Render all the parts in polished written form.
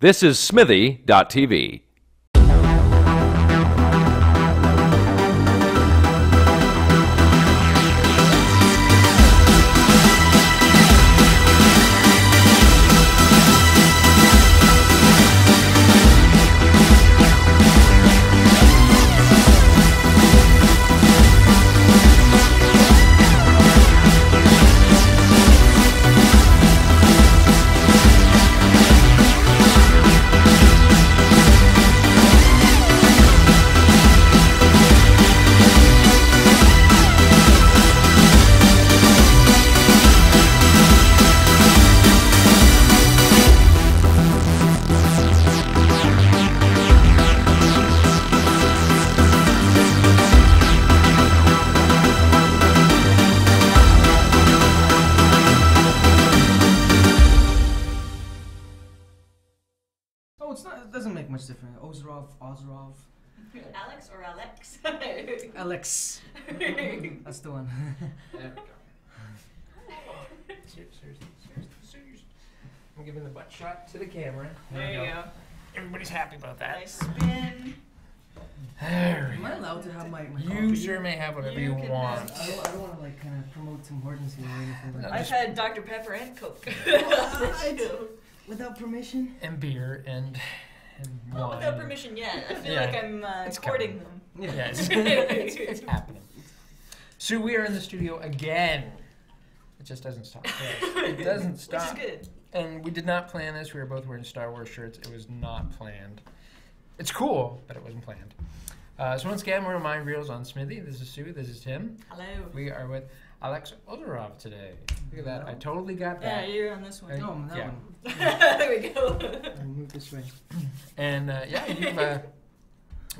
This is Smithy.tv. Ozerov. Alex or Alex? Alex. That's the one. There we go. Seriously. I'm giving the butt shot to the camera. There you go. Everybody's happy about that. Nice spin. There we go. Am I allowed to have my coffee? You sure may have whatever you want. I don't want to like kind of promote Tim Hortons here or anything like that. I've had Dr. Pepper and Coke. Without permission? And beer and... Not without permission yet. I feel like I'm courting them. Yes, it's happening. So we are in the studio again. It just doesn't stop. It doesn't stop. Which is good. And we did not plan this. We were both wearing Star Wars shirts. It was not planned. It's cool, but it wasn't planned. So once again, we're on Mind Reels on Smithy. This is Sue. This is Tim. Hello. We are with Alex Ozerov today. Look at that. I totally got that. Yeah, you're on this one. No, that one. There we go. I'll move this way. And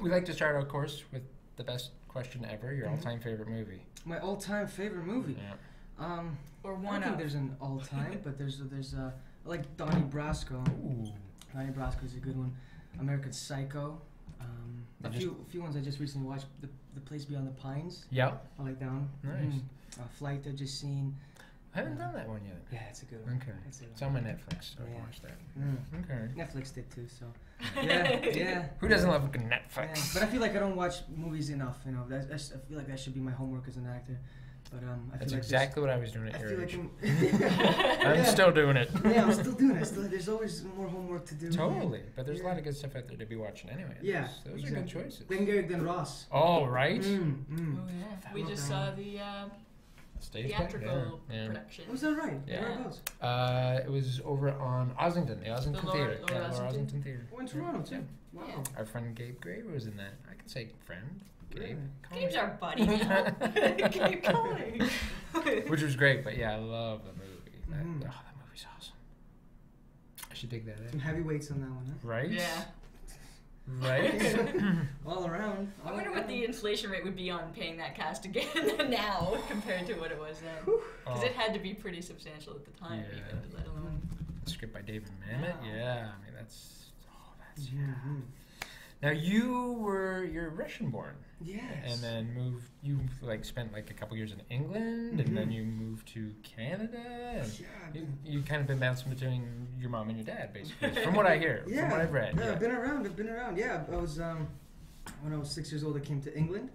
we like to start our course with the best question ever, your all-time favorite movie. My all-time favorite movie? Yeah. Or one I don't think there's an all-time, but there's I like Donnie Brasco. Ooh. Donnie Brasco is a good one. American Psycho. A few ones I just recently watched. The Place Beyond the Pines. Yep. I like that one. Nice. Flight I just seen. I haven't done that one yet. Yeah, it's a good one. Okay. It's on my Netflix, so I watched that. Mm. Okay. Netflix did too, so. Yeah. Who doesn't love Netflix? Yeah. But I feel like I don't watch movies enough, you know. I feel like that should be my homework as an actor. But that's exactly what I was doing at your age. I'm still doing it. Yeah, I'm still doing it. There's always more homework to do. Totally, but there's a lot of good stuff out there to be watching anyway. Yeah, those are good choices. Glengarry Glen Ross. Oh, right. Mm, mm. Oh, yeah. We just saw the theatrical production. Was that right? Yeah. Where was it? It was over on Oslington, the Oslington Theater. Yeah, Oslington Theater. Oh, in Toronto too. Wow. Yeah. Our friend Gabe Graver was in that. I could say friend. Gabe. Gabe's our buddy now. Keep going. Which was great, but yeah, I love the movie. That movie's awesome. I should dig that in. Some heavy weights on that one, huh? Right? Yeah. Right? All around. I wonder what the inflation rate would be on paying that cast again now compared to what it was then. Because it had to be pretty substantial at the time, even, let alone. The script by David Mamet? Wow. Yeah. I mean, that's Now you're Russian born. Yes. And then spent a couple years in England, and then you moved to Canada. And you kind of been bouncing between your mom and your dad, basically. From what I hear, from what I've read. Yeah, I've been around. Yeah, I was when I was 6 years old, I came to England.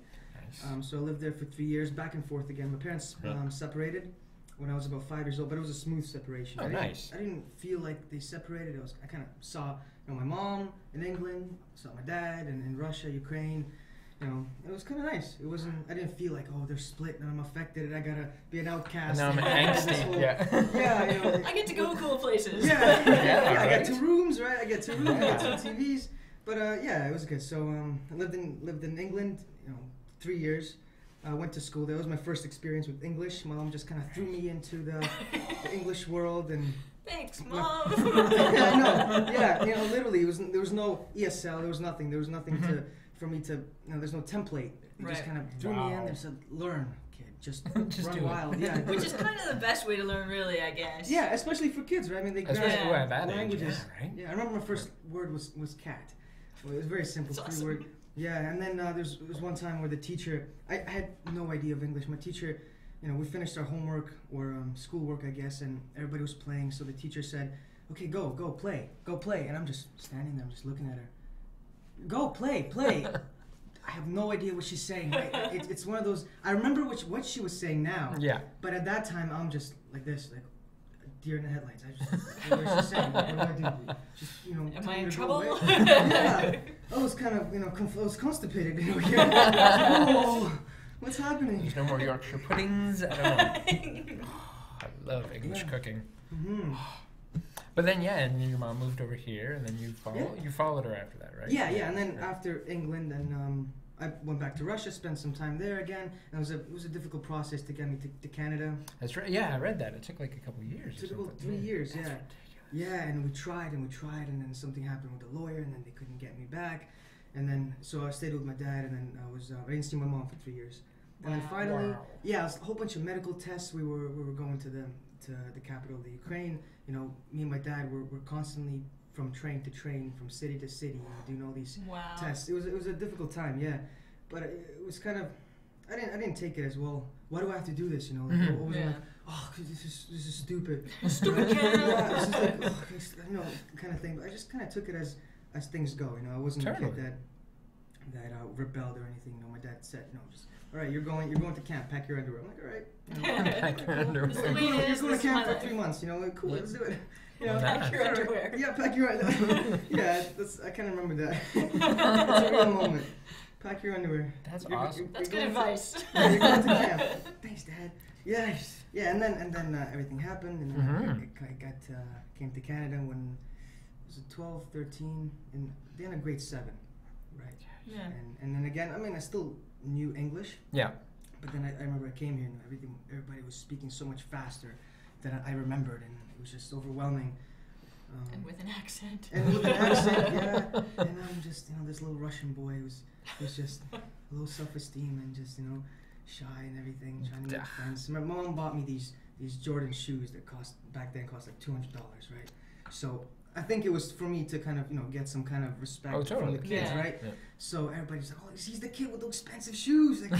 Nice. So I lived there for 3 years, back and forth again. My parents separated when I was about 5 years old, but it was a smooth separation. Oh, nice. I didn't feel like they separated. I kind of saw, you know, my mom in England, saw my dad in Russia, Ukraine. You know, it was kind of nice. It wasn't. I didn't feel like, oh, they're split and I'm affected and I gotta be an outcast. And now I'm an angsty. Yeah. You know, I get to go cool places. Yeah. I got two rooms, right? I got two TVs. But it was good. So I lived in England, you know, 3 years. I went to school there. That was my first experience with English. My mom just kind of threw me into the English world and. Thanks, Mom. I know. Yeah, you know, literally, there was no ESL. There was nothing. There's no template. It just kind of threw me in there and said, "Learn, kid. Just run wild." Yeah. Which is kind of the best way to learn, really, I guess. Yeah, especially for kids, right? I mean, they grab languages. Yeah, right? Yeah, I remember my first word was cat. Well, it was very simple. It's awesome. Word. Yeah, and then there was one time where the teacher, I had no idea of English. My teacher, you know, we finished our homework or schoolwork, I guess, and everybody was playing. So the teacher said, okay, go play. And I'm just standing there, I'm just looking at her. Go, play. I have no idea what she's saying. It's one of those, I remember what she was saying now. Yeah. But at that time, I'm just like this, like a deer in the headlights. I just, what is she saying? What do I do? Just, you know, am I in trouble? Yeah. I was kind of, you know, I was constipated. You know, here. Oh, what's happening? There's no more Yorkshire puddings. I don't know. I love English cooking. Mm-hmm. But then, yeah, and your mom moved over here, and then you followed her after that, right? Yeah, and then after England, and I went back to Russia, spent some time there again, and it was a difficult process to get me to Canada. That's right. Yeah, I read that. It took like a couple of years. It took about 3 years. That's ridiculous. Yeah, and we tried, and then something happened with the lawyer, and then they couldn't get me back, and then so I stayed with my dad, and then I didn't see my mom for 3 years, and then finally, it was a whole bunch of medical tests. We were going to the capital of the Ukraine. You know, me and my dad were constantly from train to train, from city to city, doing all these tests. It was a difficult time, yeah. But it was kind of, I didn't take it as well. Why do I have to do this? You know, like, like, oh, this is stupid. Stupid. Yeah, this is like, oh, you know, kind of thing. But I just kind of took it as things go. You know, I wasn't a kid that rebelled or anything. You know, my dad said, you know, just, all right, you're going to camp. Pack your underwear. I'm like, all right. You know, pack your underwear. You're going to camp for 3 months. You know, like, cool. Let's do it. You know, pack your underwear. Yeah, pack your underwear. Yeah, I kind of remember that. It's a real moment. Pack your underwear. That's awesome. That's good advice. You're going to camp. Thanks, Dad. Yeah. And then everything happened, and I came to Canada when I was 12, 13, and then a grade 7, right? Yeah. And then again, I mean, I still knew English. Yeah. But then I remember I came here and everybody was speaking so much faster than I remembered, and it was just overwhelming. And with an accent. And with an accent, yeah. And I'm just, you know, this little Russian boy was just low self-esteem and just, you know, shy and everything, trying to make friends. My mom bought me these Jordan shoes that back then cost like $200, right? So I think it was for me to kind of, you know, get some kind of respect from the kids, right? Yeah. So everybody's like, oh, he's the kid with the expensive shoes. Like,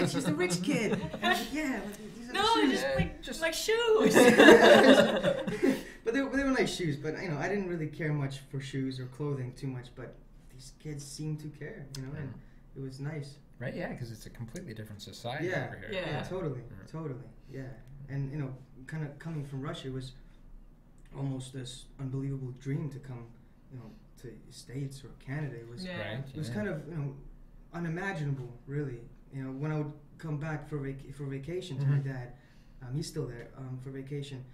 he's the rich kid. And I was like, yeah, these are the shoes. Just like shoes. But they were nice shoes. But, you know, I didn't really care much for shoes or clothing too much. But these kids seemed to care, you know, and it was nice. Right, yeah, because it's a completely different society over here. Yeah, totally, yeah. And, you know, kind of coming from Russia was almost this unbelievable dream to come, you know, to States or Canada. It was it was kind of, you know, unimaginable, really. You know, when I would come back for vacation to my dad, he's still there for vacation.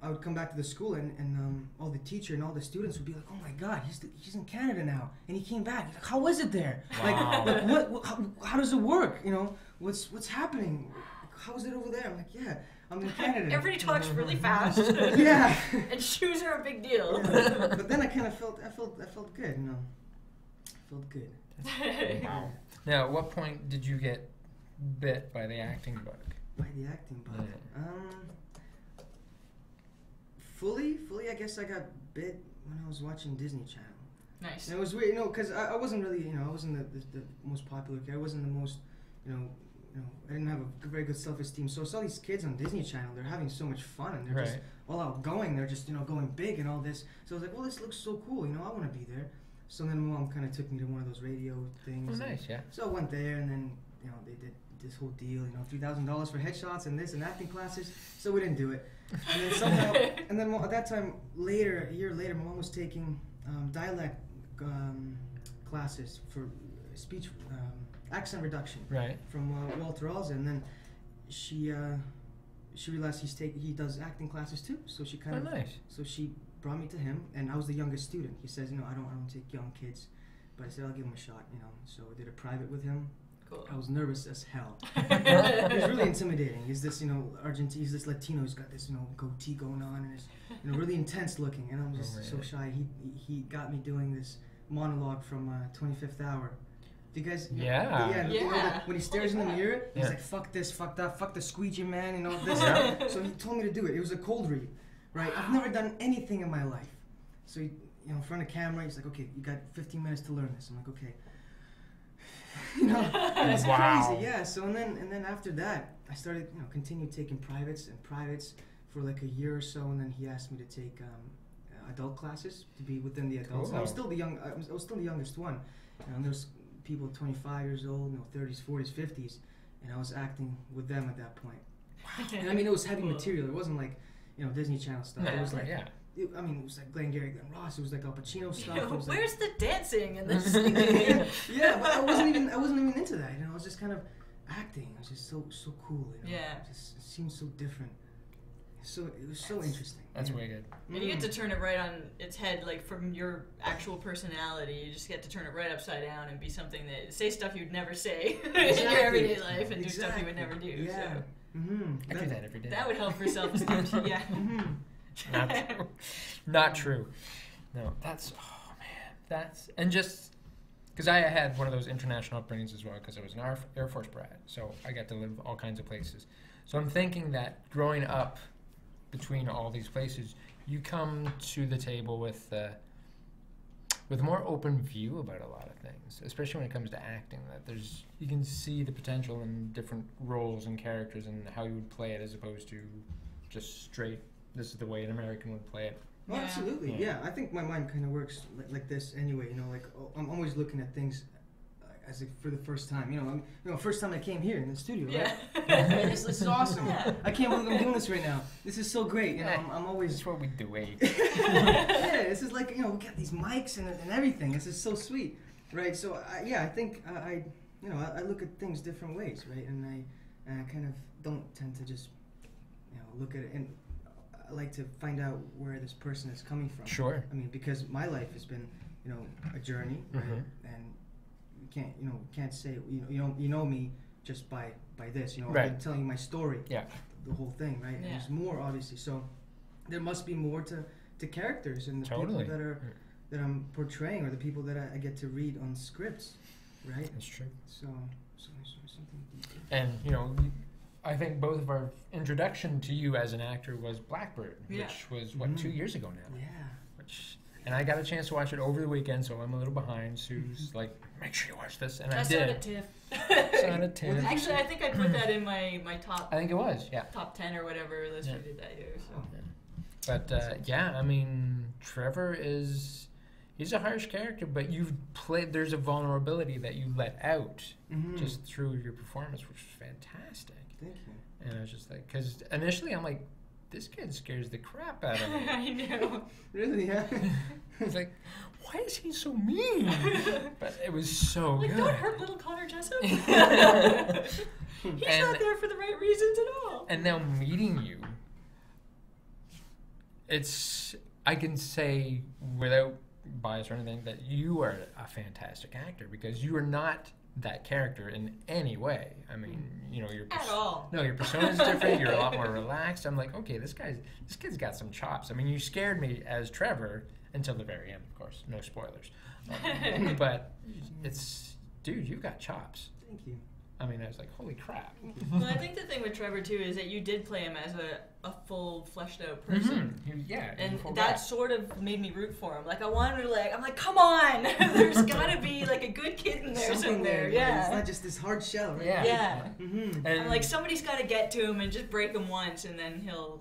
I would come back to the school and all the teacher and all the students would be like, oh my God, he's in Canada now and he came back. He's like, how was it there? Wow. Like how does it work? You know, what's happening? How is it over there? I'm like, yeah. I'm in Canada. Everybody talks really fast. Yeah. And shoes are a big deal. Yeah. But then I kind of felt good, you know. I felt good. Wow. Now, at what point did you get bit by the acting bug? By the acting bug? Yeah. Fully, I guess I got bit when I was watching Disney Channel. Nice. And it was weird, you know, because I wasn't really, you know, I wasn't the most popular kid. I wasn't the most, you know, I didn't have a very good self-esteem, so I saw these kids on Disney Channel. They're having so much fun, and they're just all outgoing. They're just, you know, going big and all this. So I was like, well, this looks so cool. You know, I want to be there. So then Mom kind of took me to one of those radio things. Oh, nice, yeah. So I went there, and then, you know, they did this whole deal. You know, $3,000 for headshots and this and acting classes. So we didn't do it. And then somehow, and then at that time, later, a year later, my mom was taking dialect classes for speech. Accent reduction, from Walter Alza, and then she realized he does acting classes too. So she kind of so she brought me to him, and I was the youngest student. He says, you know, I don't take young kids, but I said I'll give him a shot, you know. So I did a private with him. Cool. I was nervous as hell. It was really intimidating. He's this, you know, Argentine. He's this Latino. He's got this, you know, goatee going on, and it's, you know, really intense looking. And I'm just so shy. He got me doing this monologue from 25th Hour. Do you guys? Yeah. When he stares in the mirror, he's like, "Fuck this, fuck that, fuck the squeegee man," and all this. So he told me to do it. It was a cold read, right? I've never done anything in my life. So he, you know, in front of camera, he's like, "Okay, you got 15 minutes to learn this." I'm like, "Okay." You know, it was crazy. Yeah. So and then after that, I started, you know, continue taking privates for like a year or so, and then he asked me to take adult classes to be within the adults. Cool. I was still the youngest one, and there's people 25 years old, you know, 30s, 40s, 50s, and I was acting with them at that point. Wow. And I mean, it was heavy material. It wasn't like, you know, Disney Channel stuff. No, it was like, yeah. I mean, it was like Glengarry Glen Ross. It was like Al Pacino stuff. You know, was where's like, the dancing and the singing? Yeah, but I wasn't even into that. You know, I was just kind of acting. It was just so cool. You know? Yeah, it seemed so different. So it was so interesting. That's way good. And you get to turn it right on its head, like from your actual personality. You just get to turn it right upside down and be something that say stuff you'd never say in your everyday life and do stuff you would never do. Yeah. So. Mm-hmm. I do that every day. That would help for self-esteem. Yeah. Mm-hmm. Not true. Not true. No, that's, oh man, that's, and just, because I had one of those international upbringings as well, because I was an Air Force brat, so I got to live all kinds of places. So I'm thinking that growing up between all these places, you come to the table with a more open view about a lot of things, especially when it comes to acting, that there's, you can see the potential in different roles and characters and how you would play it as opposed to just straight, this is the way an American would play it. Oh, yeah. Absolutely, yeah. I think my mind kind of works like this anyway. You know, like I'm always looking at things as if for the first time. You know, first time I came here in the studio, right? Man, this is awesome. Yeah. I can't believe I'm doing this right now. This is so great. You know, I'm always. That's what we do. Yeah, this is like, you know, we got these mics and everything. This is so sweet, right? So I think I look at things different ways, right? And I kind of don't tend to just look at it and. I like to find out where this person is coming from. Sure. I mean, because my life has been, you know, a journey, mm-hmm. right? And you can't say, you know me just by this. You know, right. I've been telling you my story. Yeah. The whole thing, right? Yeah. And there's more, obviously. So there must be more to characters and the people that I'm portraying, or the people that I get to read on scripts, right? That's true. So there's something deeper. And you know. I think both of our introduction to you as an actor was Blackbird, which was, what, 2 years ago now? Yeah. And I got a chance to watch it over the weekend, so I'm a little behind. Sue's like, make sure you watch this, and I did. I saw it at TIFF. Well, actually, I think I put that in my top... I think it was, yeah. Top 10 or whatever list we did that year, so... Yeah. But, I mean, Trevor is... He's a harsh character, but you've played... There's a vulnerability that you let out just through your performance, which is fantastic. Thank you. And I was just like, because initially I'm like, this kid scares the crap out of me. I know. Really? Yeah. It's like, why is he so mean? But it was so good. Don't hurt little Connor Jessup. He's not there for the right reasons at all. And now meeting you, it's, I can say without bias or anything that you are a fantastic actor, because you are not that character in any way. I mean, you know, your persona is different. You're a lot more relaxed. I'm like, okay, this kid's got some chops. I mean, you scared me as Trevor until the very end, of course. No spoilers. But it's, dude, you've got chops. Thank you. I mean, I was like, holy crap. Well, I think the thing with Trevor too is that you did play him as a full fleshed out person. Mm-hmm. Yeah. And that sort of made me root for him. Like, I wanted to, like, I'm like, come on! There's gotta be like a good kid in there somewhere. Yeah. It's not just this hard shell, right? Yeah. Yeah. Mm-hmm. And I'm like, somebody's gotta get to him and just break him once, and then he'll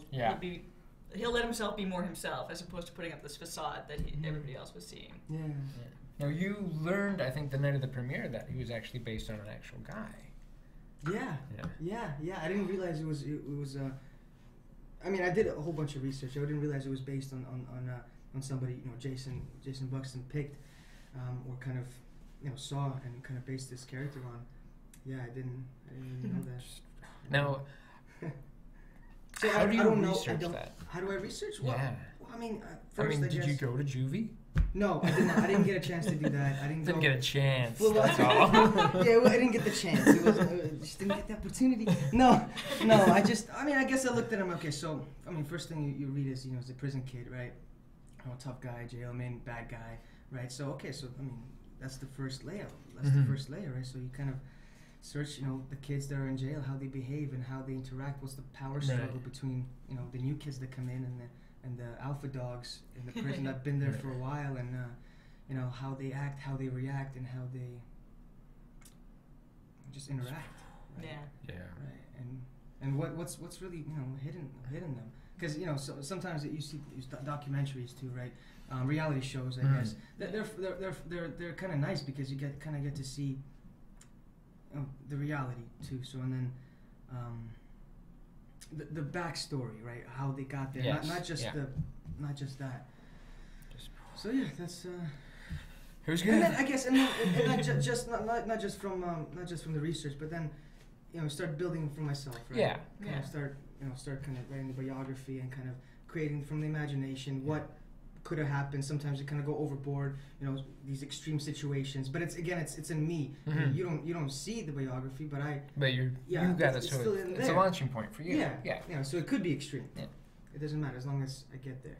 let himself be more himself, as opposed to putting up this facade that everybody else was seeing. Yeah. Now, you learned, I think, the night of the premiere that he was actually based on an actual guy. Yeah. I didn't realize it was. I mean, I did a whole bunch of research. I didn't realize it was based on somebody, you know, Jason Buxton picked, or kind of, you know, saw and kind of based this character on. Yeah, I didn't even know that. Now, so how do you research that? How do I research? Well, yeah. Well, I mean, first, did you go to juvie? No, I didn't. I didn't get a chance to do that. I didn't get a chance. Well, that's all. Yeah, well, I didn't get the chance. I just didn't get the opportunity. No. I guess I looked at him. Okay, so first thing you read is, he's a prison kid, right? Tough guy, jailman, bad guy, right? So that's the first layer. That's the first layer, right? So you kind of search, the kids that are in jail, how they behave and how they interact. What's the power struggle between, the new kids that come in and the alpha dogs in the prison that've been there for a while, and how they act, how they react, and how they just interact. Right? Yeah. Right. And what's really hidden them. because, you know, so sometimes you see documentaries too, right? Reality shows, I guess. They're kind of nice because you kind of get to see, you know, the reality too. So, and then the backstory, right? How they got there, yes. not just that. So yeah, that's. Who's good? And then I guess, and not just from the research, but then, you know, start building for myself, right? Yeah. Start kind of writing the biography and kind of creating from the imagination what could have happened. Sometimes you kind of go overboard, you know, these extreme situations. But it's in me. Mm-hmm. You don't see the biography, but I. But you got it. So it's a launching point for you. Yeah. So it could be extreme. Yeah. It doesn't matter as long as I get there.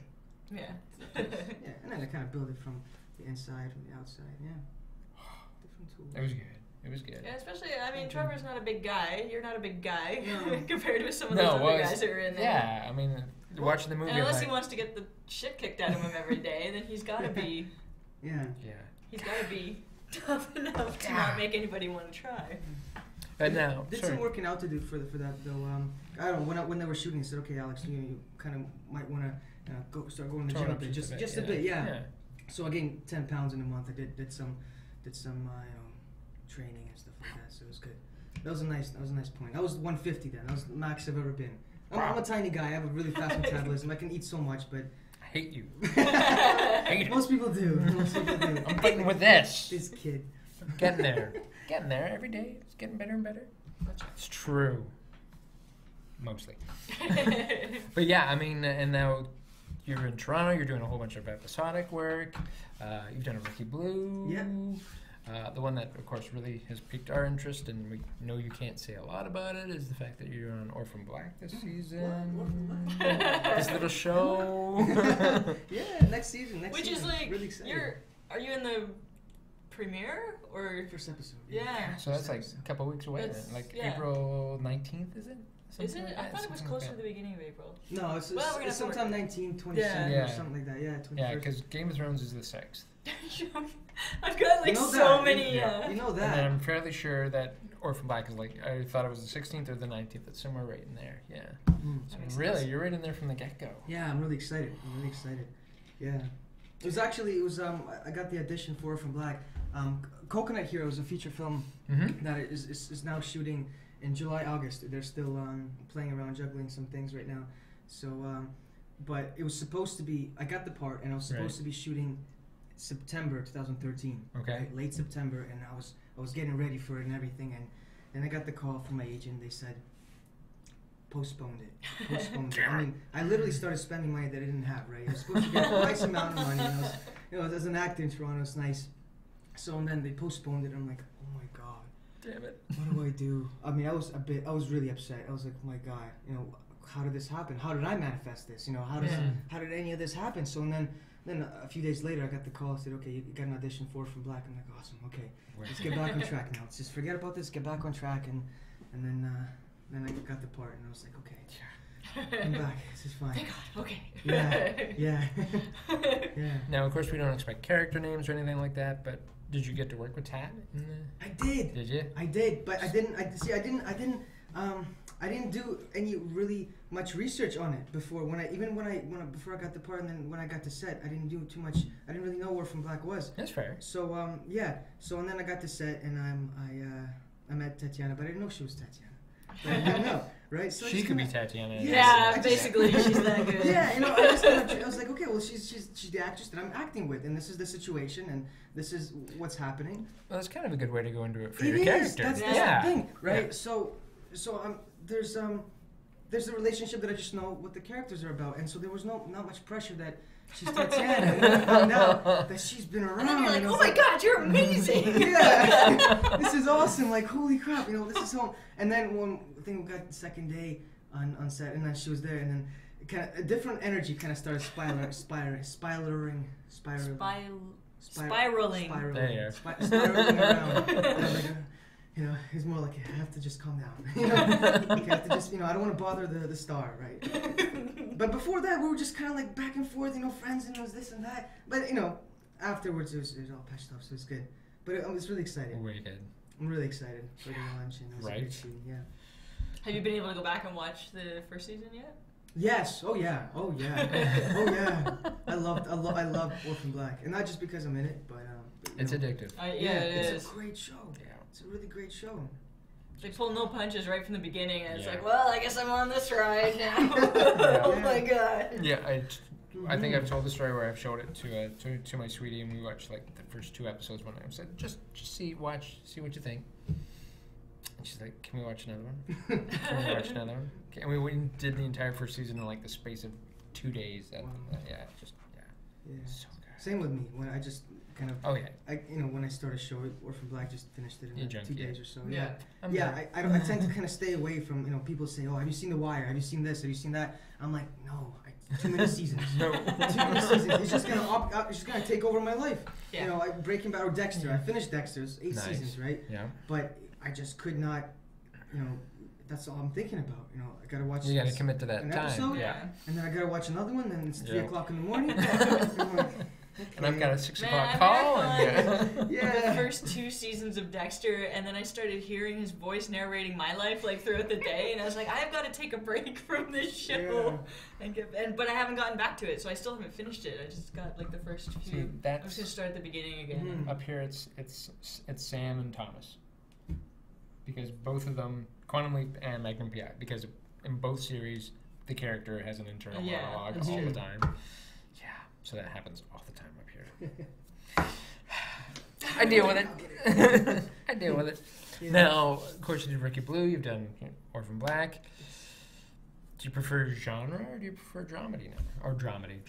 Yeah. And then I kind of build it from the inside, from the outside. Yeah. Different tools. That was good. It was good. Yeah, especially, I mean, Trevor's not a big guy. You're not a big guy compared to some of those other guys that are in there. Yeah, I mean, watching the movie. And unless he wants to get the shit kicked out of him every day, then he's got to be. Yeah. Yeah. He's got to be tough enough to not make anybody want to try. But now, did some working out to do for that though. I don't know. When they were shooting, I said, okay, Alex, you kind of might want to start going to the gym a bit, just a bit, yeah. So I gained 10 pounds in a month. I did some training and stuff like that, so it was good. That was a nice point. I was 150 then. That was the max I've ever been. I'm a tiny guy. I have a really fast metabolism. I can eat so much, but I hate you. Most people do. I'm fighting with this. This kid. Getting there every day. It's getting better and better. It's true. Mostly. But yeah, I mean, and now you're in Toronto. You're doing a whole bunch of episodic work. You've done a Rookie Blue. Yeah. The one that, of course, really has piqued our interest, and we know you can't say a lot about it, is the fact that you're on Orphan Black this season. This little show. Yeah, next season. Which is like, really exciting. Are you in the premiere or first episode? Yeah. So that's like a couple of weeks away. It's, like April 19th, is it? Something is it? I thought it was closer to the beginning of April. No, it's sometime 19th, 27th or something like that. Yeah, 21st. Yeah, because Game of Thrones is the 6th. I've got like so many. You know that. And I'm fairly sure that Orphan Black is like, I thought it was the 16th or the 19th. It's somewhere right in there. Yeah. So really, you're right in there from the get go. Yeah, I'm really excited. Yeah. It was actually I got the audition for Orphan Black. Coconut Hero is a feature film that is now shooting in July, August. They're still playing around, juggling some things right now. So, but it was supposed to be. I got the part, and I was supposed to be shooting September 2013. Okay. Right? Late September, and I was getting ready for it and everything, and then I got the call from my agent. They said, postponed it. I mean, I literally started spending money that I didn't have. Right. I was supposed to get a nice amount of money. And I was, as an actor in Toronto, it's nice. So and then they postponed it. And I'm like, oh my god. Damn it. What do I do? I mean, I was really upset. I was like, oh my god, how did this happen? How did I manifest this? How did any of this happen? So and then a few days later, I got the call. I said, okay, you got an audition for Orphan Black. I'm like, awesome. Okay, let's get back on track now. Let's just forget about this. Get back on track, and then I got the part, and I was like, okay, sure. I'm back. This is fine. Thank God. Okay. Yeah. Now, of course, we don't expect character names or anything like that, but. Did you get to work with Tat? I did. Did you? I did, but I didn't. I didn't do any really much research on it before. Before I got the part, and then when I got to set, I didn't do too much. I didn't really know where Orphan Black was. That's fair. So So and then I got to set, and I met Tatiana, but I didn't know she was Tatiana. But I didn't know. Right? So she could be Tatiana. Yeah, basically, she's that good. Yeah, I was like, okay, well, she's the actress that I'm acting with, and this is the situation, and this is what's happening. Well, that's kind of a good way to go into it for your character. That's the thing, right? Yeah. So there's the relationship that I just know what the characters are about, and so there was not much pressure that she's Tatiana, and I found out that she's been around. And you're like, oh my god, you're amazing! Yeah, this is awesome. Like, holy crap, this is home. And then we got the second day on set, and then she was there, and then kind of a different energy kind of started spiraling around. And I was like, it's more like I have to just calm down. I have to just, I don't want to bother the star, right? But before that, we were just kind of like back and forth, friends, and it was this and that. But afterwards it was all patched up, so it's good. But it was really exciting. I'm really excited for the launch, and it was a good scene. Yeah. Have you been able to go back and watch the first season yet? Yes. Oh yeah. Oh yeah. Oh yeah. I love Orphan Black, and not just because I'm in it, but it's addictive. Yeah, it is. It's a great show. Yeah. It's a really great show. They pull no punches right from the beginning, and it's like, well, I guess I'm on this ride now. Oh my god. Yeah, I think I've told the story where I've showed it to my sweetie, and we watched like the first 2 episodes one night. I said, just see what you think. And she's like, can we watch another one? Can we watch another one? Okay, and we went and did the entire first season in like the space of 2 days. Wow. So good. Same with me. When I just kind of, when I started a show, Orphan Black, just finished it in like 2 days or so. Yeah. I tend to kind of stay away from, people say, oh, have you seen The Wire? Have you seen this? Have you seen that? I'm like, no. Too many seasons. No. Too many seasons. It's just gonna take over my life. Yeah. Breaking Bad or Dexter. I finished Dexter's 8 seasons, right? Yeah. But I just could not. That's all I'm thinking about. I gotta watch. You gotta commit to that time. Episode, yeah. And then I gotta watch another one. Then it's 3 o'clock in the morning. And I've got a 6 o'clock call. The first 2 seasons of Dexter, and then I started hearing his voice narrating my life like throughout the day, and I was like, I've got to take a break from this show, but I haven't gotten back to it, so I still haven't finished it. I just got like the first few. See, I'm just gonna start at the beginning again. Mm-hmm. Up here, it's Sam and Thomas, because both of them, Quantum Leap and Magnum PI, because in both series the character has an internal monologue all the time. So that happens all the time up here. I deal with it. I deal with it. Yeah. Now, of course, you did Rookie Blue. You've done Orphan Black. Do you prefer genre or do you prefer dramedy now? Or dramedy,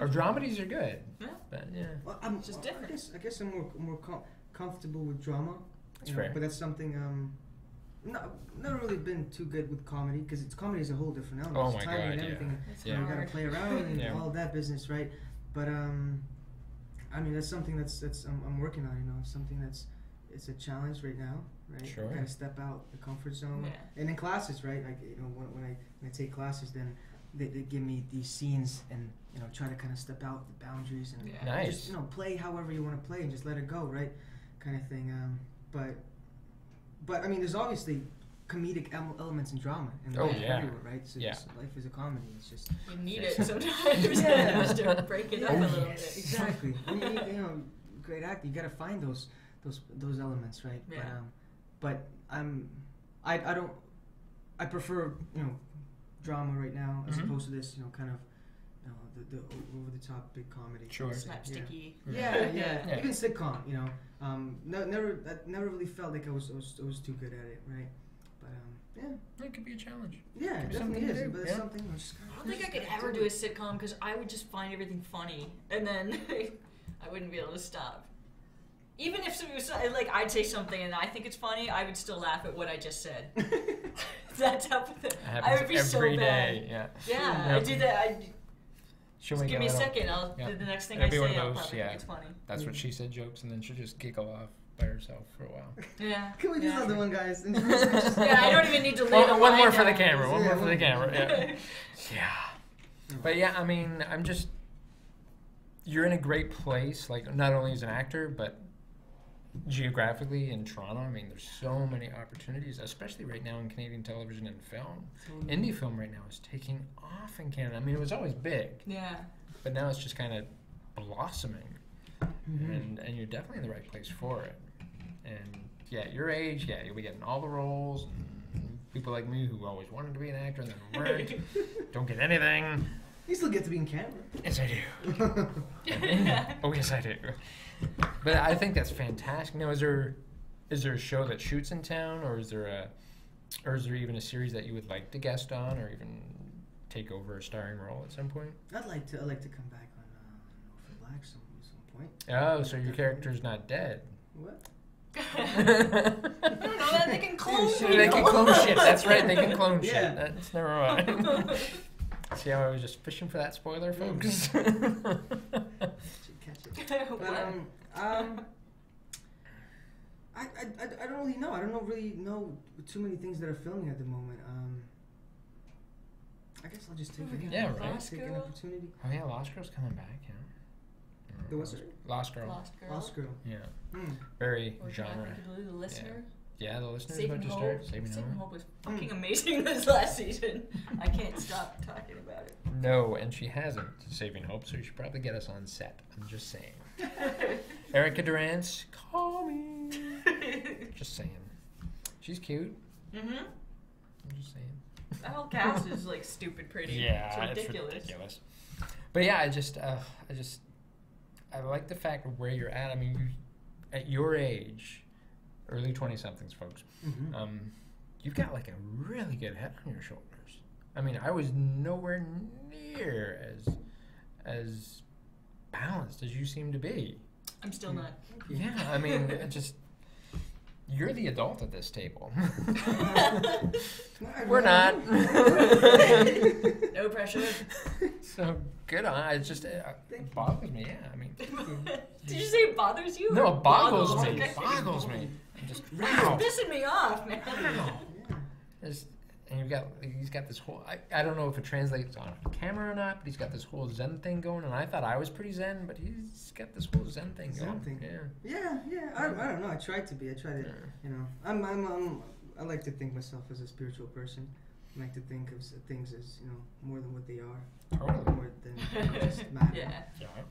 Or dramedies are good. Yeah. But yeah. Well, I'm just different. I guess I'm more comfortable with drama. That's fair. But that's something. Not really been too good with comedy, because comedy is a whole different element. Oh my god, and everything. You gotta play around and all that business, right? But that's something that's I'm working on. Something it's a challenge right now, right? Sure. Kind of step out the comfort zone. Yeah. And in classes, right? Like when I take classes, then they give me these scenes and try to kind of step out the boundaries and just play however you want to play and just let it go, right? Kind of thing. But there's obviously comedic elements and drama in life everywhere, right? So life is a comedy. It's just you need it sometimes. Just to break it up a little bit. Exactly. Great acting. You gotta find those elements, right? Yeah. But I prefer drama right now as opposed to this kind of the over the top big comedy. Sure. Slapsticky. Yeah. Even sitcom. Never really felt like I was too good at it, right? But it could be a challenge. Yeah, it definitely is. But it's something I don't think I could ever do a sitcom, because I would just find everything funny, and then I wouldn't be able to stop. Even if somebody was like, I'd say something and I think it's funny, I would still laugh at what I just said. That's how I would be every so day. Bad. Yeah. I do that. Just give me a second. I'll do the next thing I say. I'll probably think it's funny. That's what she said, jokes, and then she'll just giggle off by herself for a while. Yeah. Can we do another one, guys? I don't even need to leave. One more for the camera. One more for the camera. Yeah. But I'm just. You're in a great place, like not only as an actor, but geographically in Toronto. There's so many opportunities, especially right now in Canadian television and film. Indie film right now is taking off in Canada. It was always big, but now it's just kind of blossoming, and you're definitely in the right place for it. And at your age, you'll be getting all the roles. And people like me who always wanted to be an actor and then weren't, don't get anything. You still get to be in camera. Yes, I do. Oh, yes, I do. But I think that's fantastic. Now, is there a show that shoots in town, or is there even a series that you would like to guest on, or even take over a starring role at some point? I'd like to come back on Orphan Black some point. Oh, so your character's not dead. What? I don't know that they can clone shit. They can clone shit. That's right. They can clone shit. That's never right. See how I was just fishing for that spoiler, folks? I don't really know. I don't really know too many things that are filming at the moment. I guess I'll just take it. Yeah, right. Take an opportunity. Oh yeah, Lost Girl's coming back. Yeah. There was Lost Girl. Lost Girl. Yeah. Very genre. The listener. Yeah, the listeners about to start. Saving Hope was fucking amazing this last season. I can't stop talking about it. No, and she hasn't, Saving Hope, so you should probably get us on set. I'm just saying. Erica Durance, call me. Just saying. She's cute. Mm-hmm. I'm just saying. The whole cast is like stupid pretty. Yeah, it's ridiculous. But yeah, I like the fact of where you're at. I mean, at your age, early 20-somethings, folks, you've got like a really good head on your shoulders. I mean, I was nowhere near as balanced as you seem to be. I'm still not. Yeah, I mean, you're the adult at this table. We're not. No pressure. So good on. It's just it bothers me. Yeah, I mean. Did you say it bothers you? No, it boggles me. It boggles me. I'm just pissing me off, man. Wow. Yeah. And he's got this whole. I don't know if it translates on camera or not, but he's got this whole Zen thing going. And I thought I was pretty Zen, but he's got this whole Zen thing going. Yeah. I don't know. I tried to be. I tried to. Yeah. You know, I like to think myself as a spiritual person. I like to think of things as, you know, more than what they are. Totally. More than just matter. Yeah.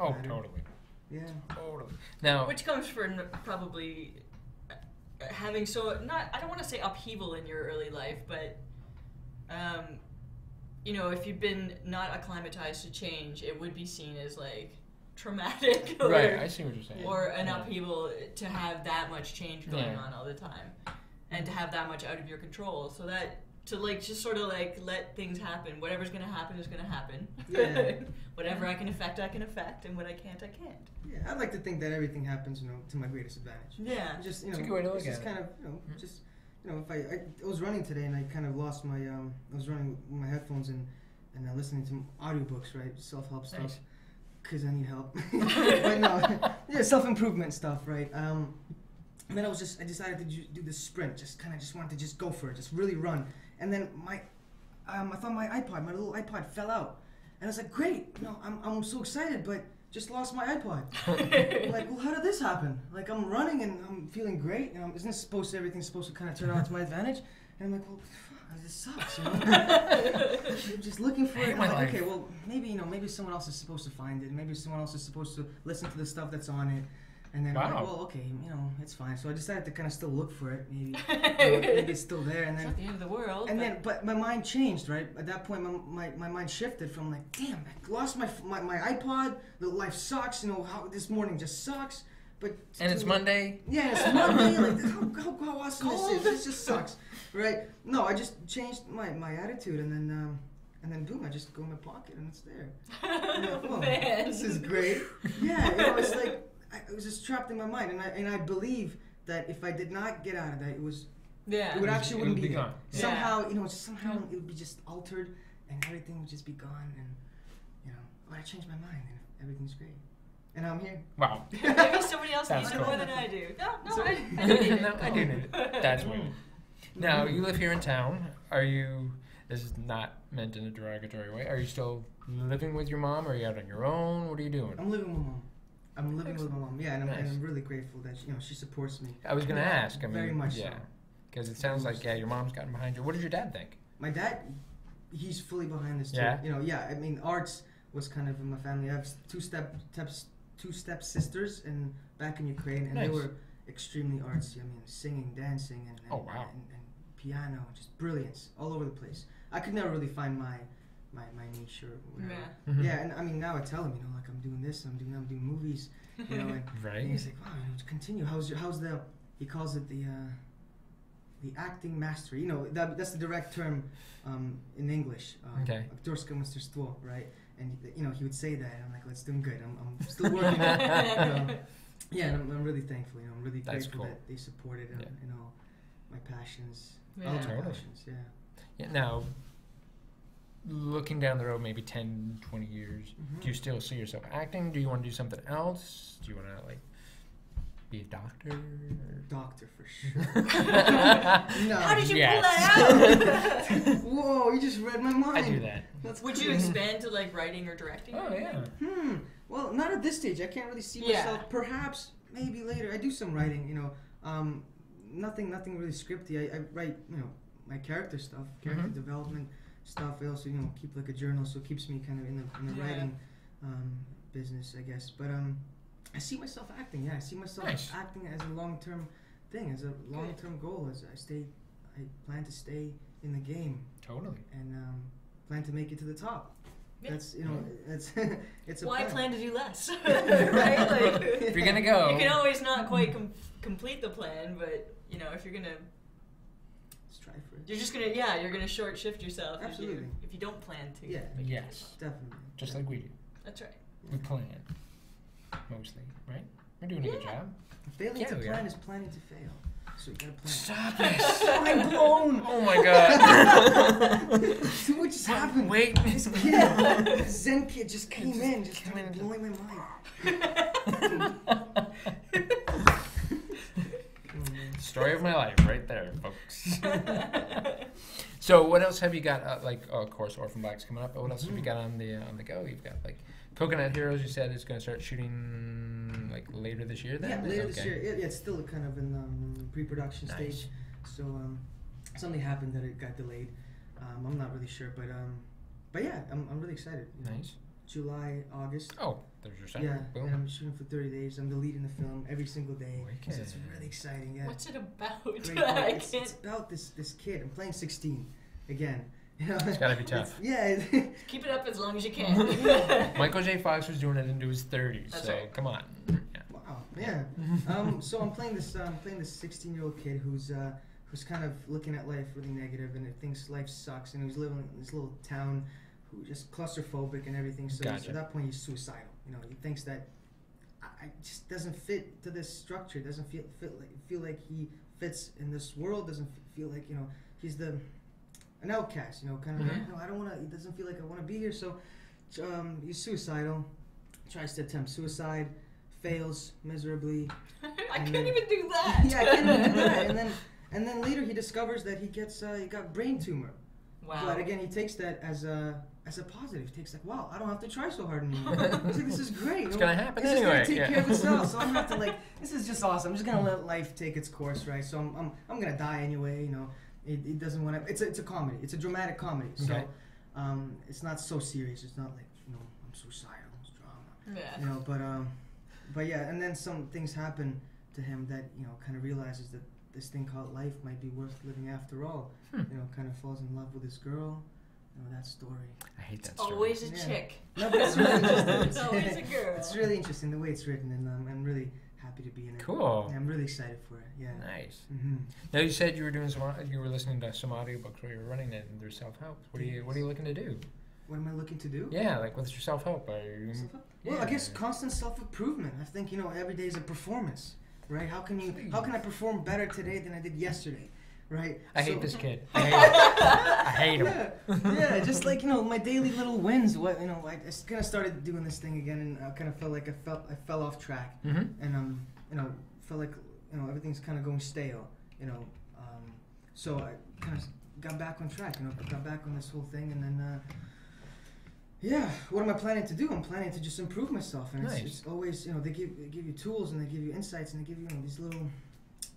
Oh, matter. Totally. Yeah. Totally. Now, which comes from probably having I don't want to say upheaval in your early life, but you know, if you've been not acclimatized to change, it would be seen as like traumatic. Or, right. I see what you're saying. Or an upheaval to have that much change going on all the time. And to have that much out of your control, so that to like just sort of like let things happen. Whatever's gonna happen is gonna happen. Yeah. Whatever I can affect, and what I can't, I can't. Yeah, I like to think that everything happens, you know, to my greatest advantage. Yeah. Just, you know, it's just kind of, you know, just, you know, if I was running today and I kind of lost my I was running with my headphones and I listening to audiobooks, right, self-help stuff, because I need help. But no, yeah, self-improvement stuff, right. And then I decided to do this sprint. Just wanted to just go for it. Just really run. And then I thought my little iPod fell out. And I was like, great. You know, I'm so excited, but just lost my iPod. I'm like, well, how did this happen? Like, I'm running and I'm feeling great. And everything's supposed to kind of turn out to my advantage? And I'm like, well, this sucks. You know? I'm just looking for it. I'm like, okay, well, maybe someone else is supposed to find it. Maybe someone else is supposed to listen to the stuff that's on it. And then I'm like, well, okay, you know, it's fine. So I decided to kind of still look for it. Maybe, maybe it's still there. And then, it's not the end of the world. And but my mind changed, right? At that point, my mind shifted from like, damn, I lost my iPod. Life sucks. You know, this morning just sucks. But it's Monday. Yeah, it's Monday. Like, how awesome is this? This just sucks, right? No, I just changed my attitude, and then. And then boom, I just go in my pocket, and it's there. And I'm like, oh man, this is great. Yeah, you know, it's like. I was just trapped in my mind, and I believe that if I did not get out of that, it wouldn't be gone. Yeah. Somehow, you know, it would be just altered, and everything would just be gone, and you know, I changed my mind, and everything's great, and I'm here. Wow. Maybe somebody else needs it more than I do. No, I need it. No, I do need it. That's weird. Now you live here in town. Are you? This is not meant in a derogatory way. Are you still living with your mom? Or are you out on your own? What are you doing? I'm living with mom. I'm living with my mom, yeah, and I'm really grateful that she supports me. I was gonna ask, I mean, very much so. Because it sounds like your mom's gotten behind you. What does your dad think? My dad, he's fully behind this too. Yeah. You know, I mean, arts was kind of in my family. I have two step sisters, and back in Ukraine, and they were extremely artsy. I mean, singing, dancing, and piano, just brilliance all over the place. I could never really find my niche or whatever. Yeah. Mm-hmm. Yeah, and I mean, now I tell him, you know, like, I'm doing this, I'm doing movies, you know, and, and he's like, wow, continue. He calls it the acting mastery. You know, that's the direct term in English. Aktorska masterstvo, right? And, you know, he would say that, and I'm like, well, it's doing good. I'm still working on it. And I'm really thankful, you know, I'm really grateful that they supported and all my passions. Yeah. All my passions, yeah. Now, looking down the road, maybe 10, 20 years, do you still see yourself acting? Do you want to do something else? Do you want to, like, be a doctor? Doctor, for sure. No. How did you pull that out? Whoa, you just read my mind. I do that. Would you expand to, like, writing or directing? Oh, yeah. Well, not at this stage. I can't really see myself. Perhaps, maybe later. I do some writing, you know. nothing really scripty. I write, you know, my character stuff, character development stuff. I also, you know, keep like a journal, so it keeps me kind of in the writing business, I guess. But I see myself acting. Yeah, I see myself acting as a long-term thing, as a long-term goal. As I plan to stay in the game. Totally. And plan to make it to the top. Yeah. That's, you know, it's it's a plan. I plan to do less. Right? Like, if you're gonna go, you can always not quite complete the plan, but you know, if you're gonna strive for it, you're just gonna you're gonna short shift yourself. Absolutely. If you don't plan to. Yeah. Yes. Definitely. Just like we do. That's right. We plan mostly, right? We're doing a good job. Failing to plan is planning to fail. So you gotta plan. Stop it! I'm blown! Oh my god! Dude, what just happened? Wait, this kid, this Zen kid just came in, just started blowing my mind. Story of my life, right there, folks. So, what else have you got? Like, of course, Orphan Black's coming up. But what else have you got on the go? You've got like Coconut Heroes. You said it's gonna start shooting like later this year. Then later this year. Yeah, it's still kind of in the pre-production stage. So something happened that it got delayed. I'm not really sure, but yeah, I'm really excited. You know, July, August. Oh, there's your sign. Yeah, boom. And I'm shooting for 30 days. I'm the lead in the film every single day. So it's really exciting. Yeah. What's it about? It's about this kid. I'm playing 16 again. You know, it's gotta be tough. Yeah. Keep it up as long as you can. Michael J. Fox was doing it into his 30s, so come on. Yeah. Wow. Yeah. So I'm playing this 16-year-old kid who's kind of looking at life really negative and thinks life sucks, and who's living in this little town, who's just claustrophobic and everything. So at that point, he's suicidal. You know, he thinks that I just doesn't fit to this structure. Doesn't feel like he fits in this world. Doesn't feel like, you know, he's an outcast, you know, kind of like, no, I don't want to, it doesn't feel like I want to be here, so he's suicidal, tries to attempt suicide, fails miserably. I can't even do that! Yeah, I can't even do that! And then later he discovers that he got brain tumor. Wow. But again, he takes that as a positive. He takes like, wow, I don't have to try so hard anymore. He's like, this is great. It's going to happen anyway. It's going to take care of itself, so I don't have to like, this is just awesome. I'm just going to let life take its course, right? So I'm going to die anyway, you know. It doesn't want to. It's a comedy. It's a dramatic comedy. So, it's not so serious. It's not like, you know, I'm suicidal. It's drama. Yeah. You know, but yeah. And then some things happen to him that, you know, kind of realizes that this thing called life might be worth living after all. You know, kind of falls in love with this girl. You know, that story. I hate that story. Always a chick. No, but it's really interesting. It's always a girl. It's really interesting the way it's written, and I'm really happy to be in it. Cool. Yeah, I'm really excited for it. Yeah. Nice. Now you said you were doing listening to some audiobooks while you were running it, and there's self-help. What are you looking to do? What am I looking to do? Yeah, like what's your self-help? Well, I guess constant self-improvement. I think, you know, every day is a performance, right? How can I perform better today than I did yesterday? Right. I hate this kid. I hate him. Yeah, just like, you know, my daily little wins. What, you know, I just kind of started doing this thing again, and I kind of felt like I fell off track, and you know, felt like, you know, everything's kind of going stale, you know, so I kind of got back on track, you know, got back on this whole thing, and then yeah, what am I planning to do? I'm planning to just improve myself, and it's always, you know, they give you tools, and they give you insights, and they give you, you know, these little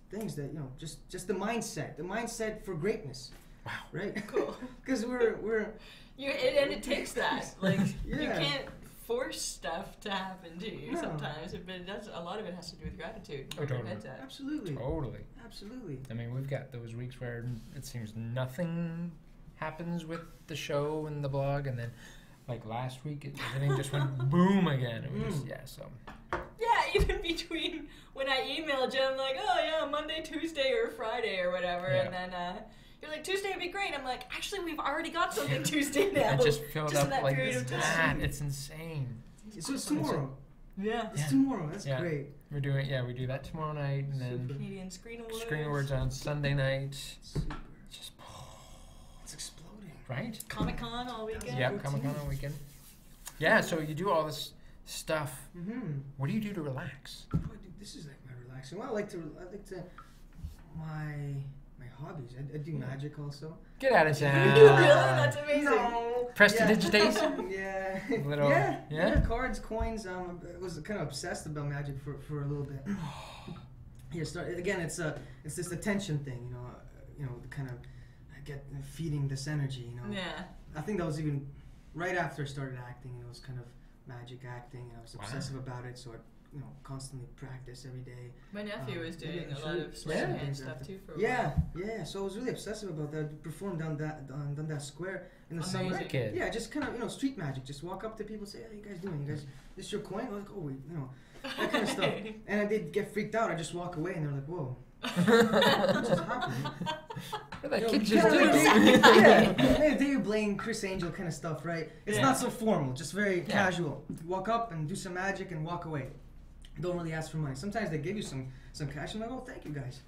things that, you know, just the mindset for greatness. Wow. Right? Cool. Because it takes that. Like, you can't force stuff to happen to you sometimes. But a lot of it has to do with gratitude. Oh, totally. Absolutely. Totally. Absolutely. I mean, we've got those weeks where it seems nothing happens with the show and the blog, and then, like, last week, everything just went boom again. It was just, even between when I emailed Jen, I'm like, oh yeah, Monday, Tuesday, or Friday, or whatever, and then you're like, Tuesday would be great. I'm like, actually, we've already got something Tuesday now. I just filled up that like this time. It's insane. So it's tomorrow. Yeah. It's tomorrow. That's great. We're doing we do that tomorrow night, and then Canadian Screen Awards on Sunday night. Super. Just it's exploding. Right. Comic-Con all weekend. Yeah, Comic-Con all weekend. Yeah. So you do all this stuff. What do you do to relax? Oh, dude, this is like my relaxing. Well, I like to my hobbies. I do magic also. Get out of town. You really? That's amazing. No. Prestidigitation. Yeah. Little. Yeah. Yeah. Cards, coins. I was kind of obsessed about magic for a little bit. you start again. It's this attention thing, you know, kind of get feeding this energy, you know. Yeah. I think that was even right after I started acting. It was kind of magic acting, and I was obsessive about it. So I, you know, constantly practice every day. My nephew was doing a lot of hand stuff too for a while. Yeah. So I was really obsessive about that. Performed down that square in the summer. Yeah, just kind of, you know, street magic. Just walk up to people, and say, "How you guys doing? You guys, this your coin?" Like, oh, you know, that kind of stuff. And I did get freaked out. I just walk away, and they're like, "Whoa, what just happened?" That kid just did it. Yeah, they blame Chris Angel kind of stuff, right? It's not so formal, just very casual. Walk up and do some magic and walk away. Don't really ask for money. Sometimes they give you some cash. I'm like, oh, thank you guys.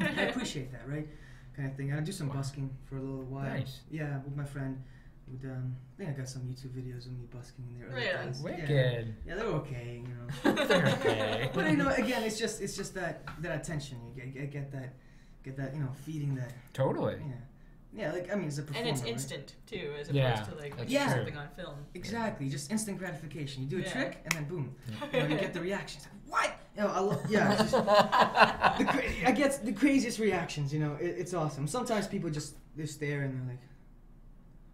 I appreciate that, right? Kind of thing. I do some busking for a little while. Nice. Yeah, with my friend. With, I think I got some YouTube videos of me busking in there. Really? Days. Wicked. Yeah, they're okay, you know. They're okay. But you know, again, it's just that attention. You get that, you know, feeding that. Totally. Yeah. Yeah, like, I mean, as a performer, and it's instant, right? Too, as opposed to, like something on film. Exactly, just instant gratification. You do a trick, and then boom. You know, you get the reactions. Like, what? You know, I love, it's just, I get the craziest reactions, you know. It's awesome. Sometimes people just, they stare, and they're like,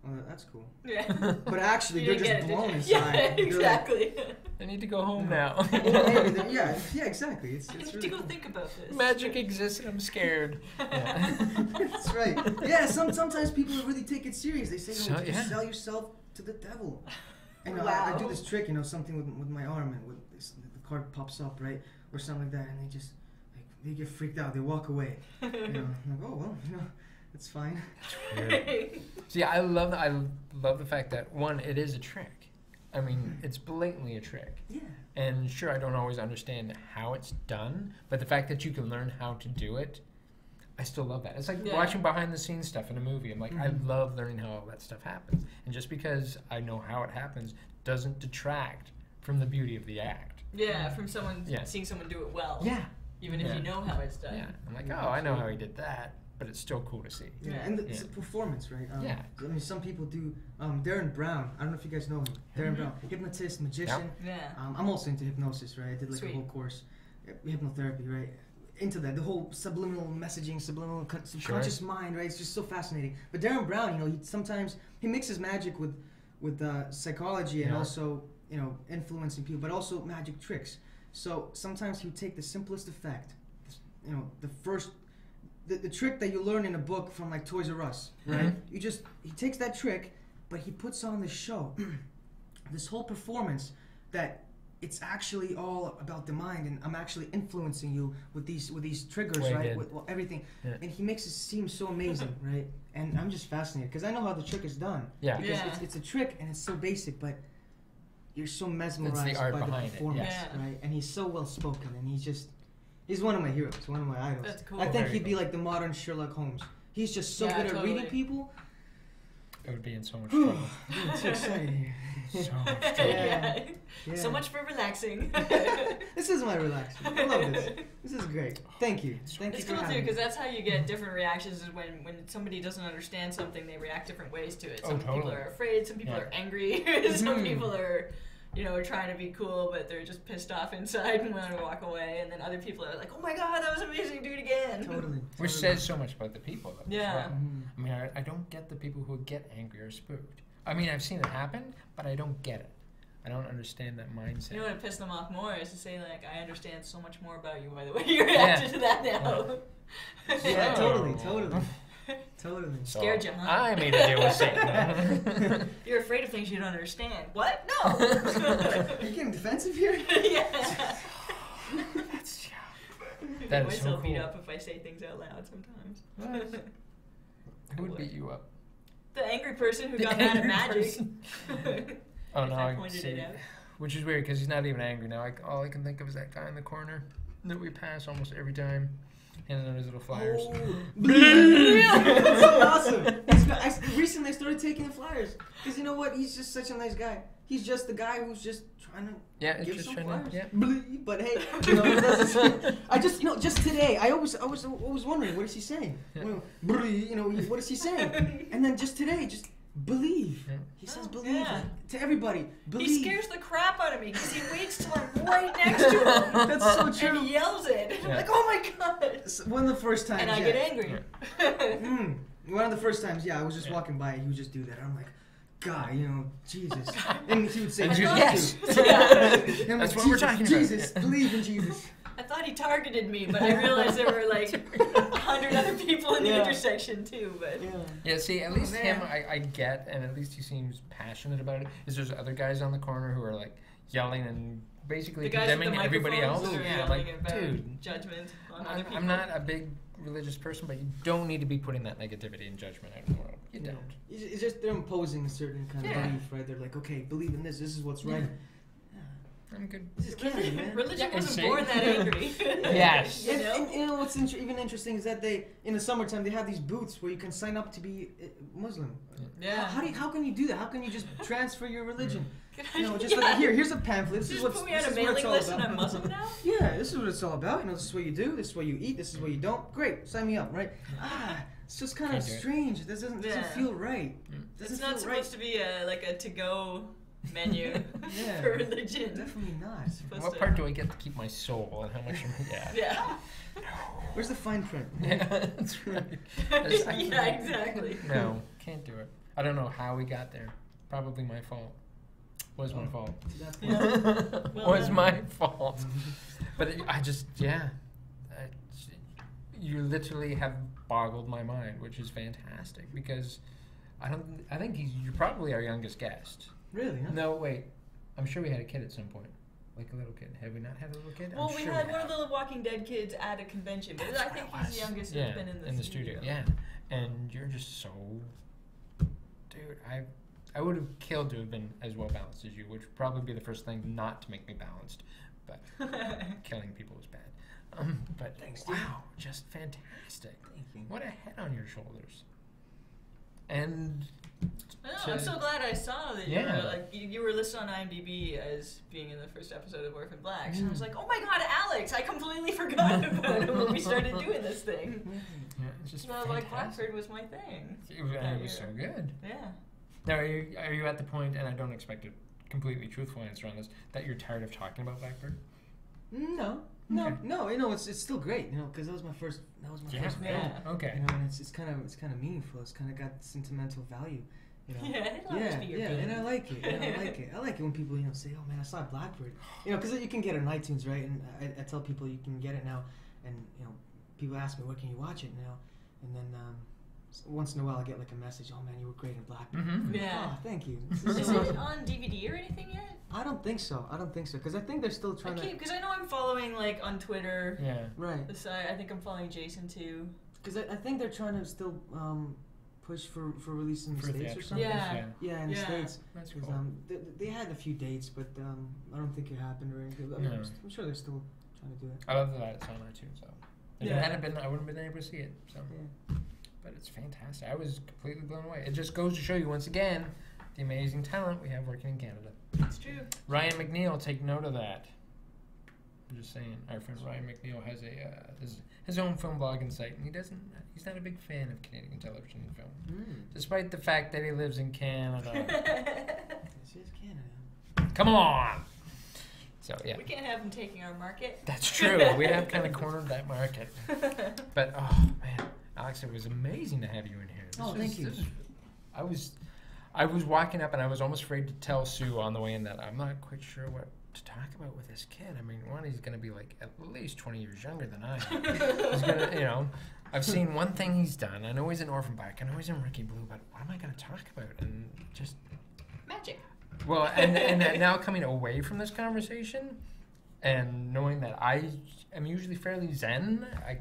oh, that's cool. Yeah. But actually, they're just blown inside. Yeah, exactly. Like, I need to go home now. Yeah, exactly. It's really cool. Think about this. Magic exists and I'm scared. Yeah. That's right. Yeah, sometimes people really take it serious. They say, no, you sell yourself to the devil. And I do this trick, you know, something with my arm, and the card pops up, right? Or something like that, and they just, like, they get freaked out. They walk away. You know, like, oh, well, you know. It's fine. See, I love that. I love the fact that, one, it is a trick. I mean, it's blatantly a trick. Yeah. And sure, I don't always understand how it's done, but the fact that you can learn how to do it, I still love that. It's like watching behind-the-scenes stuff in a movie. I'm like, I love learning how all that stuff happens. And just because I know how it happens doesn't detract from the beauty of the act. Yeah, from someone seeing someone do it well. Yeah. Even if you know how it's done. Yeah. I'm like, oh, I know how he did that. But it's still cool to see. Yeah, and it's a performance, right? I mean, some people do. Darren Brown, I don't know if you guys know him. Darren Brown, hypnotist, magician. Yeah. I'm also into hypnosis, right? I did like a whole course, hypnotherapy, right? Into that, the whole subliminal messaging, subliminal subconscious mind, right? It's just so fascinating. But Darren Brown, you know, he mixes magic with psychology and also, you know, influencing people, but also magic tricks. So sometimes he would take the simplest effect, you know, the trick that you learn in a book from like Toys R Us, right? You just, he takes that trick, but he puts on this show, this whole performance that it's actually all about the mind, and I'm actually influencing you with these triggers, right? With everything, and he makes it seem so amazing, right? And I'm just fascinated because I know how the trick is done. Yeah, because it's a trick and it's so basic, but you're so mesmerized by the performance, right? And he's so well spoken, and he's just. He's one of my heroes, one of my idols. That's cool. I think he'd be like the modern Sherlock Holmes. He's just so good at reading people. It would be in so much trouble. It's exciting. So much trouble. Yeah. So much for relaxing. This is my relaxing. I love this. This is great. Thank you. Thank you for having me. It's cool too, because that's how you get different reactions. Is when somebody doesn't understand something, they react different ways to it. Some people are afraid. Some people are angry. Some people are. You know, trying to be cool, but they're just pissed off inside and want to walk away. And then other people are like, oh my God, that was amazing, do it again. Totally. Which says so much about the people, though. Yeah. Well. I mean, I don't get the people who get angry or spooked. I mean, I've seen it happen, but I don't get it. I don't understand that mindset. You know what pissed them off more is to say, like, I understand so much more about you by the way you reacted to that now. Yeah, totally. Totally. Scared you, huh? I made a deal with Satan. You're afraid of things you don't understand. What? No. You're getting defensive here? Yeah. That's that is so cool. I beat up if I say things out loud sometimes. What? Who would beat you up? The angry person who got mad at magic. Oh, no, I can see. Which is weird because he's not even angry now. All I can think of is that guy in the corner that we pass almost every time. And then those little flyers. Oh. That's so awesome. Recently I started taking the flyers. Because you know what? He's just such a nice guy. He's just the guy who's just trying to give some flyers. But hey, you know, just today, I was always wondering, what is he saying? You know, what is he saying? And then just today, Believe. He says believe to everybody. Believe. He scares the crap out of me because he waits till I'm right next to him. That's so true. And he yells it. Yeah. I'm like, oh my god. So one of the first times. And I get angry. Yeah. One of the first times, I was just walking by and he would just do that. I'm like, God, you know, Jesus. And he would say, yes. That's what we're talking about. Jesus, believe in Jesus. I thought he targeted me, but I realized there were like 100 other people in the intersection too. But see, at least him, I get, and at least he seems passionate about it. Is there's other guys on the corner who are like yelling and basically condemning everybody else? Yeah, like, dude, judgment on other people. I'm not a big religious person, but you don't need to be putting that negativity and judgment out of the world. You don't. It's just they're imposing a certain kind of belief, right? They're like, okay, believe in this. This is what's right. I'm good. Religion wasn't born that angry. Yes. You know? And, you know what's even interesting is that they, in the summertime, they have these booths where you can sign up to be Muslim. Yeah. How can you do that? How can you just transfer your religion? You know, just like, here's a pamphlet. This is what's, put me on a mailing list and I'm Muslim now? Yeah, this is what it's all about. You know, this is what you do. This is what you eat. This is what you don't. Great, sign me up, right? It's just kind of strange. This doesn't feel right. It's not supposed to be like a to-go menu for religion. Definitely not. What part do I get to keep my soul and how much am I at? Where's the fine print? Yeah, that's right. Exactly. No, can't do it. I don't know how we got there. Probably my fault. Was my fault. Was my fault. But I just, you literally have boggled my mind, which is fantastic because I think you're probably our youngest guest. Really? Huh? No, wait. I'm sure we had a kid at some point. Like a little kid. Have we not had a little kid? Well, we had one of the little Walking Dead kids at a convention, but I think he's the youngest who's been in the studio. Yeah. And you're just so... Dude, I would have killed to have been as well balanced as you, which would probably be the first thing not to make me balanced. But killing people is bad. But thanks, wow, dude. Just fantastic. Thank you. What a head on your shoulders. And... I'm so glad I saw that you were, like, you were listed on IMDb as being in the first episode of Orphan Black. So I was like, oh my god, Alex, I completely forgot about it when we started doing this thing. Yeah, it's just like, Blackbird was my thing. It was so good. Yeah. Now, are you at the point, and I don't expect a completely truthful answer on this, that you're tired of talking about Blackbird? No. No, you know it's still great, you know, because that was my first film. Okay. You know, and it's kind of meaningful. It's kind of got sentimental value. You know? And I like it. I like it when people say, "Oh man, I saw Blackbird," because you can get it on iTunes, right? And I tell people you can get it now, and people ask me, "Where can you watch it now?" And then so once in a while I get like a message, "Oh man, you were great in Blackbird." Oh, thank you. Is it on DVD or anything yet? I don't think so. Because I think they're still trying to... Because I know I'm following, like, on Twitter. Yeah. Right. I think I'm following Jason, too. Because I think they're trying to still push for release in the States or something. Yeah. Yeah, in the States. That's cool. They had a few dates, but I don't think it happened or anything. I'm sure they're still trying to do it. I love that it's on there, too, so... If it hadn't been, I wouldn't have been able to see it, so... Yeah. But it's fantastic. I was completely blown away. It just goes to show you, once again, the amazing talent we have working in Canada. That's true. Ryan McNeil, take note of that. I'm just saying, our friend Ryan McNeil has his own film blogging site, and he's not a big fan of Canadian television and film, despite the fact that he lives in Canada. This is Canada. Come on. So we can't have him taking our market. That's true. We have kind of cornered that market. But oh man, Alex, it was amazing to have you in here. Thank you. I was walking up and I was almost afraid to tell Sue on the way in that I'm not quite sure what to talk about with this kid. I mean, one, he's going to be like at least 20 years younger than I am. He's gonna, I've seen one thing he's done. I know he's in Orphan Black. I know he's in Rookie Blue, but what am I going to talk about? And just... Magic. Well, and now coming away from this conversation and knowing that I am usually fairly zen, I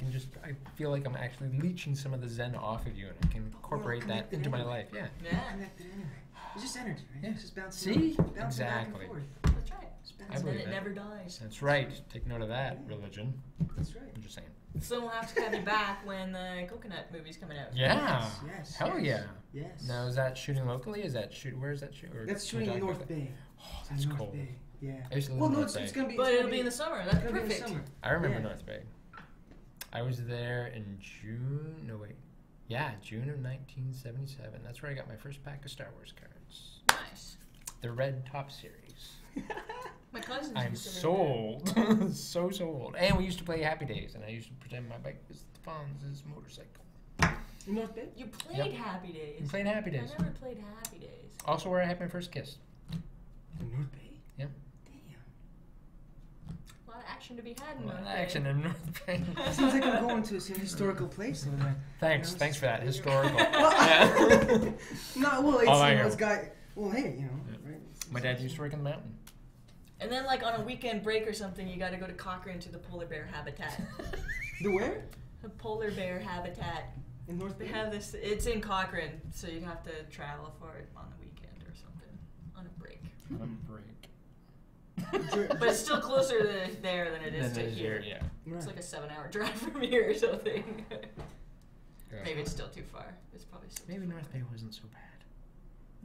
feel like I'm actually leeching some of the zen off of you and I can incorporate that into my life. Yeah. Connected anyway. It's just energy, right? Yeah. It's just bouncing. See? Bouncing exactly. Back and forth. That's right. It's bouncing. It never dies. That's right. Take note of that, religion. That's right. I'm just saying. So we'll have to have you back when the Coconut movie's coming out. Yeah. Yes. Hell yeah. Yes. Now, is that shooting locally? Where is that shooting? That's shooting in North Bay. Oh, that's cool. North Bay. Yeah. Well, no, it's going to be... But it'll be in the summer. That's perfect. I remember North Bay. I was there in June. No, wait. Yeah, June of 1977. That's where I got my first pack of Star Wars cards. Nice. The Red Top series. My cousins. I'm sold. So sold. And we used to play Happy Days, and I used to pretend my bike was the Fonz's motorcycle. You know what? You played Happy Days. You played Happy Days. I never played Happy Days. Also, where I had my first kiss. In North Bay? Yeah. Damn. A lot of action to be had in North Bay. A lot of action in North Bay. Seems like I'm going to a historical place. Like, thanks. You know, thanks for that. Historical. Yeah. No, well, it's, you know, it's got. Well, hey, you know. Yeah. Right? My dad used to work in the mountain. And then, like, on a weekend break or something, you got to go to Cochrane to the polar bear habitat. The where? The polar bear habitat. In North Bay? They have this, it's in Cochrane, so you'd have to travel for it on the weekend or something. On a break. On a break. But it's still closer to there than it is to here. Yeah. Right. It's like a 7-hour drive from here or something. Yeah. Maybe it's still too far. It's probably still Maybe North Bay wasn't so bad.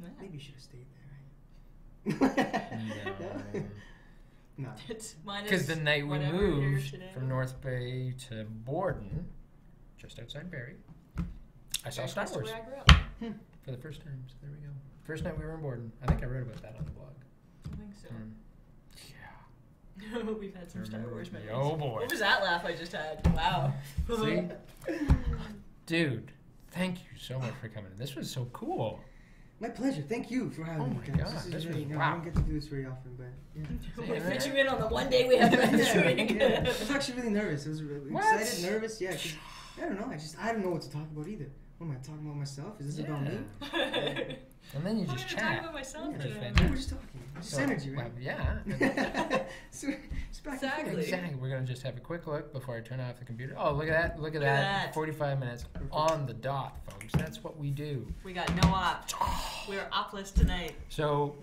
Yeah. Maybe you should have stayed there. No. Because the night we moved from North Bay to Borden, just outside Barrie, I saw Star Wars for the first time. So there we go. First night we were in Borden. I think I wrote about that on the blog. I think so. Yeah. We've had some Star Wars movies. Oh boy. What was that laugh I just had? Wow. See? Dude, thank you so much for coming. This was so cool. My pleasure. Thank you for having me. Oh my God. This is really, wow. I don't get to do this very often, but yeah. We'll fit you in on the one day we have friendsgiving. Yeah. I was actually really nervous. I was really excited, nervous. Yeah, I don't know. I don't know what to talk about either. What am I talking about myself? Is this about me? And then you just chat. I'm talking about myself. Yeah, we're just talking. Just energy, right? Yeah. Exactly. We're gonna just have a quick look before I turn off the computer. Oh, look at that! Look at that! 45 minutes on the dot, folks. That's what we do. We got no op. We're opless tonight. So,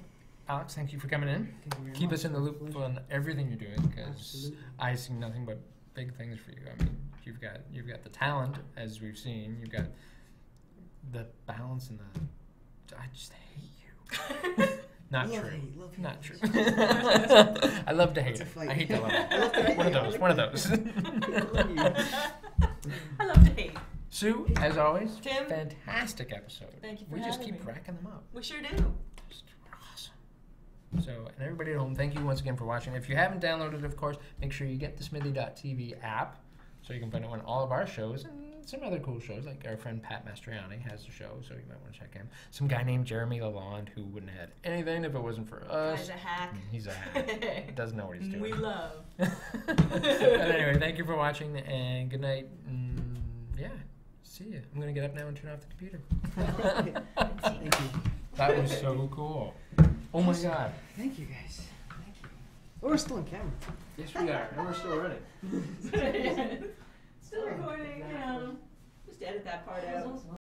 Alex, thank you for coming in. Keep us in the loop on everything you're doing, because I see nothing but big things for you. I mean, you've got the talent, as we've seen. You've got the balance and the. I just hate you. Not true. I love to hate it. I hate to love it. One of those. I love to hate. Sue, as always, Tim, fantastic episode. Thank you for having me. We just keep racking them up. We sure do. Just awesome. So, and everybody at home, thank you once again for watching. If you haven't downloaded it, of course, make sure you get the Smithy.tv app so you can find out when all of our shows and some other cool shows, like our friend Pat Mastriani has a show, so you might want to check him. Some guy named Jeremy Lalonde who wouldn't have had anything if it wasn't for us. He's a hack. He's a hack. Doesn't know what he's doing. We love. But anyway, thank you for watching, and good night. Yeah, see ya. I'm going to get up now and turn off the computer. Thank you. That was so cool. Oh, my God. Thank you, guys. Thank you. We're still on camera. Yes, we are. And we're still running. Still recording, just edit that part out.